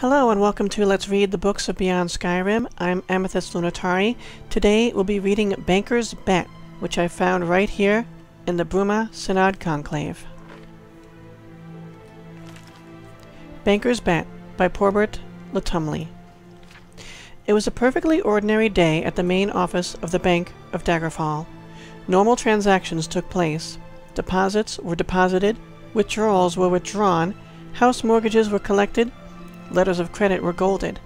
Hello and welcome to Let's Read the Books of Beyond Skyrim. I'm Amethyst Lunatari. Today we'll be reading Banker's Bet, which I found right here in the Bruma Synod Conclave. Banker's Bet by Porbert Latumley. It was a perfectly ordinary day at the main office of the Bank of Daggerfall. Normal transactions took place. Deposits were deposited, withdrawals were withdrawn, house mortgages were collected, letters of credit were golded.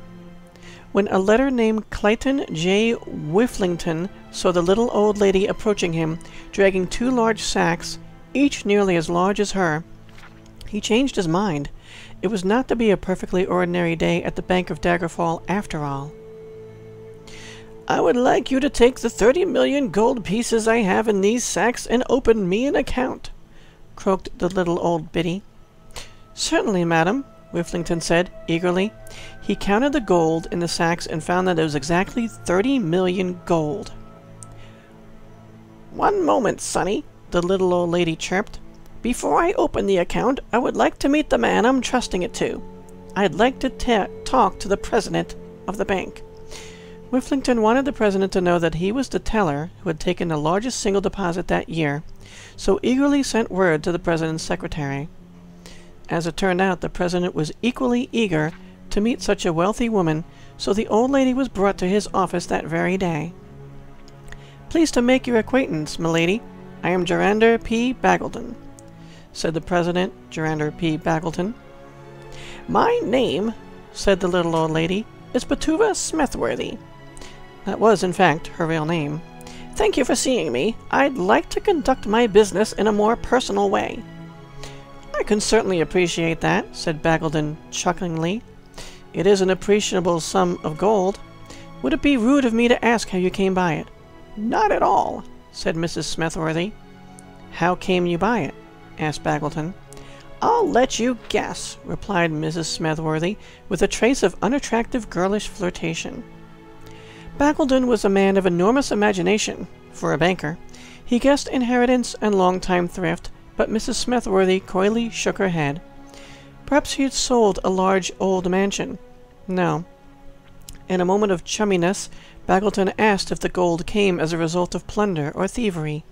When a letter named Clayton J. Whifflington saw the little old lady approaching him, dragging two large sacks, each nearly as large as her, he changed his mind. It was not to be a perfectly ordinary day at the Bank of Daggerfall after all. "I would like you to take the 30 million gold pieces I have in these sacks and open me an account," croaked the little old biddy. "Certainly, madam," Whifflington said eagerly. He counted the gold in the sacks and found that it was exactly 30 million gold. "One moment, sonny," the little old lady chirped. "Before I open the account, I would like to meet the man I'm trusting it to. I'd like to talk to the president of the bank." Whifflington wanted the president to know that he was the teller who had taken the largest single deposit that year, so eagerly sent word to the president's secretary. As it turned out, the president was equally eager to meet such a wealthy woman, so the old lady was brought to his office that very day. "Pleased to make your acquaintance, milady. I am Gerander P. Baggledon," said the president, Gerander P. Baggledon. "My name," said the little old lady, "is Batuva Smithworthy." That was, in fact, her real name. "Thank you for seeing me. I'd like to conduct my business in a more personal way." "I can certainly appreciate that," said Baggledon chucklingly. "It is an appreciable sum of gold. Would it be rude of me to ask how you came by it?" "Not at all," said Mrs. Smithworthy. "How came you by it?" asked Baggledon. "I'll let you guess," replied Mrs. Smithworthy, with a trace of unattractive girlish flirtation. Baggledon was a man of enormous imagination, for a banker. He guessed inheritance and long-time thrift, but Mrs. Smithworthy coyly shook her head. Perhaps he had sold a large old mansion. No. In a moment of chumminess, Baggledon asked if the gold came as a result of plunder or thievery.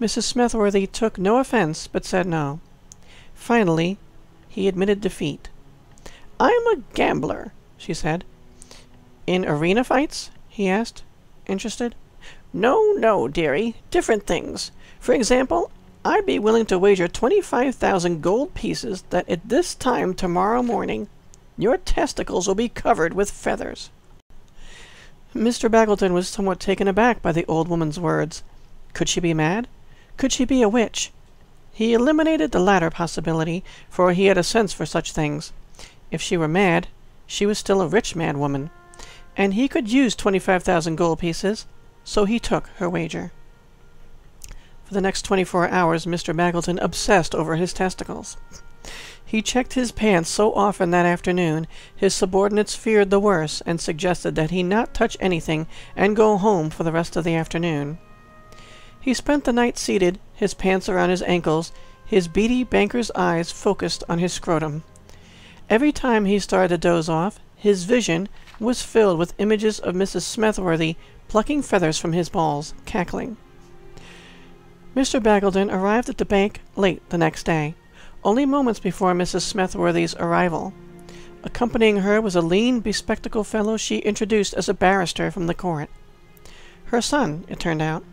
Mrs. Smithworthy took no offense, but said no. Finally, he admitted defeat. "I'm a gambler," she said. "In arena fights?" he asked, interested. "No, no, dearie. Different things. For example, I'd be willing to wager 25,000 gold pieces that at this time tomorrow morning your testicles will be covered with feathers." Mr. Baggledon was somewhat taken aback by the old woman's words. Could she be mad? Could she be a witch? He eliminated the latter possibility, for he had a sense for such things. If she were mad, she was still a rich mad woman, and he could use 25,000 gold pieces, so he took her wager. For the next 24 hours, Mr. Baggledon obsessed over his testicles. He checked his pants so often that afternoon, his subordinates feared the worst and suggested that he not touch anything and go home for the rest of the afternoon. He spent the night seated, his pants around his ankles, his beady banker's eyes focused on his scrotum. Every time he started to doze off, his vision was filled with images of Mrs. Smithworthy plucking feathers from his balls, cackling. Mr. Baggledon arrived at the bank late the next day, only moments before Mrs. Smithworthy's arrival. Accompanying her was a lean, bespectacled fellow she introduced as a barrister from the court. Her son, it turned out.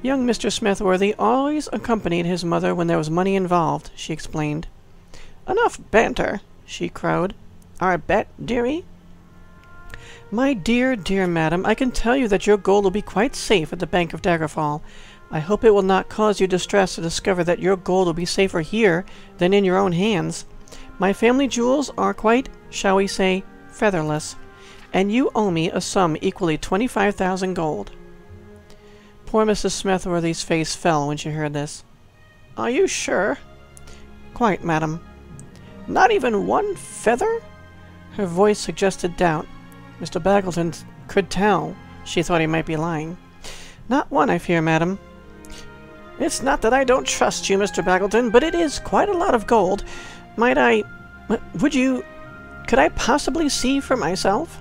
Young Mr. Smithworthy always accompanied his mother when there was money involved, she explained. "Enough banter," she crowed. "Our bet, dearie?" "My dear, dear madam, I can tell you that your gold will be quite safe at the Bank of Daggerfall. I hope it will not cause you distress to discover that your gold will be safer here than in your own hands. My family jewels are quite, shall we say, featherless, and you owe me a sum equally 25,000 gold." Poor Mrs. Smithworthy's face fell when she heard this. "Are you sure?" "Quite, madam." "Not even one feather?" Her voice suggested doubt. Mr. Baggledon could tell she thought he might be lying. "Not one, I fear, madam." "It's not that I don't trust you, Mr. Baggledon, but it is quite a lot of gold. Might I... would you... Could I possibly see for myself?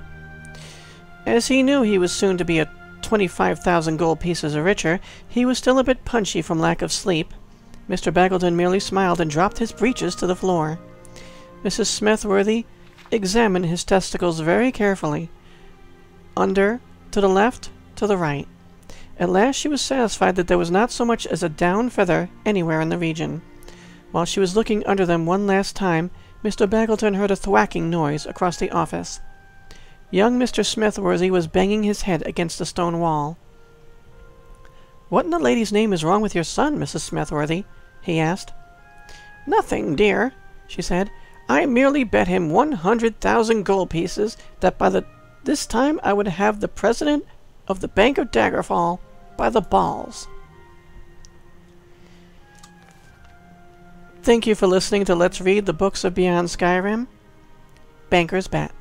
As he knew he was soon to be at 25,000 gold pieces or richer, he was still a bit punchy from lack of sleep. Mr. Baggledon merely smiled and dropped his breeches to the floor. Mrs. Smithworthy examined his testicles very carefully. Under, to the left, to the right. At last she was satisfied that there was not so much as a down feather anywhere in the region. While she was looking under them one last time, Mr. Baggledon heard a thwacking noise across the office. Young Mr. Smithworthy was banging his head against the stone wall. "What in the lady's name is wrong with your son, Mrs. Smithworthy?" he asked. "Nothing, dear," she said. "I merely bet him 100,000 gold pieces that by this time I would have the president of the Bank of Daggerfall by the balls." Thank you for listening to Let's Read the Books of Beyond Skyrim. Banker's Bet.